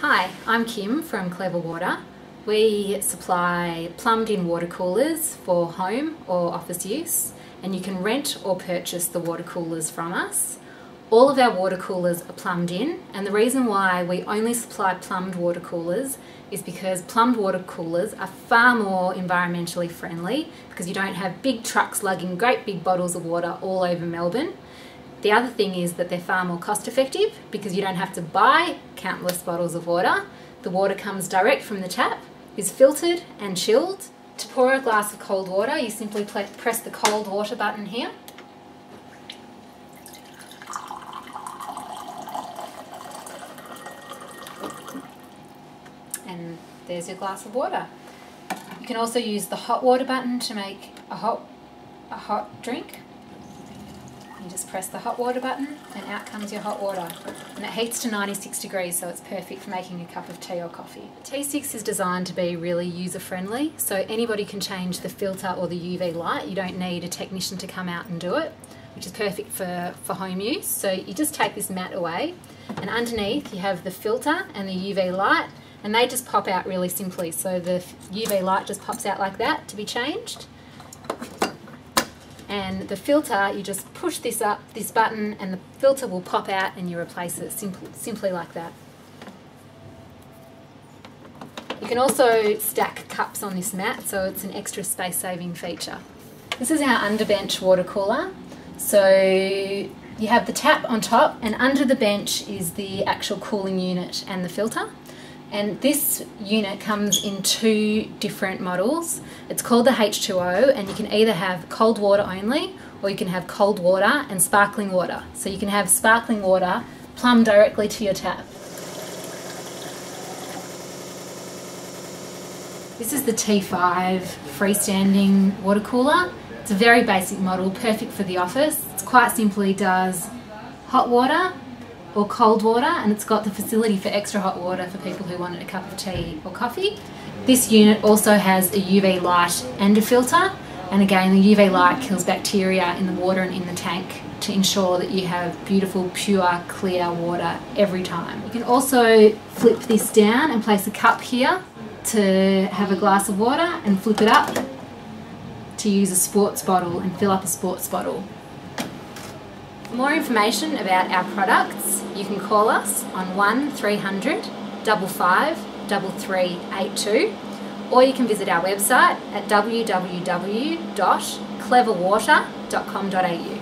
Hi, I'm Kim from Clever Water. We supply plumbed-in water coolers for home or office use, and you can rent or purchase the water coolers from us. All of our water coolers are plumbed in, and the reason why we only supply plumbed water coolers is because plumbed water coolers are far more environmentally friendly because you don't have big trucks lugging great big bottles of water all over Melbourne. The other thing is that they're far more cost effective because you don't have to buy countless bottles of water. The water comes direct from the tap, is filtered and chilled. To pour a glass of cold water, you simply press the cold water button here. And there's your glass of water. You can also use the hot water button to make a hot drink. You just press the hot water button and out comes your hot water, and it heats to 96 degrees, so it's perfect for making a cup of tea or coffee. T6 is designed to be really user friendly, so anybody can change the filter or the UV light. You don't need a technician to come out and do it, which is perfect for home use. So you just take this mat away, and underneath you have the filter and the UV light, and they just pop out really simply. So the UV light just pops out like that to be changed. And the filter, you just push this button, and the filter will pop out and you replace it simply like that. You can also stack cups on this mat, so it's an extra space-saving feature. This is our underbench water cooler. So you have the tap on top, and under the bench is the actual cooling unit and the filter. And this unit comes in two different models. It's called the H2O, and you can either have cold water only, or you can have cold water and sparkling water. So you can have sparkling water plumbed directly to your tap. This is the T5 freestanding water cooler. It's a very basic model, perfect for the office. It quite simply does hot water or cold water, and it's got the facility for extra hot water for people who wanted a cup of tea or coffee. This unit also has a UV light and a filter, and again the UV light kills bacteria in the water and in the tank to ensure that you have beautiful, pure, clear water every time. You can also flip this down and place a cup here to have a glass of water, and flip it up to use a sports bottle and fill up a sports bottle. For more information about our products, you can call us on 1300 553382, or you can visit our website at www.cleverwater.com.au.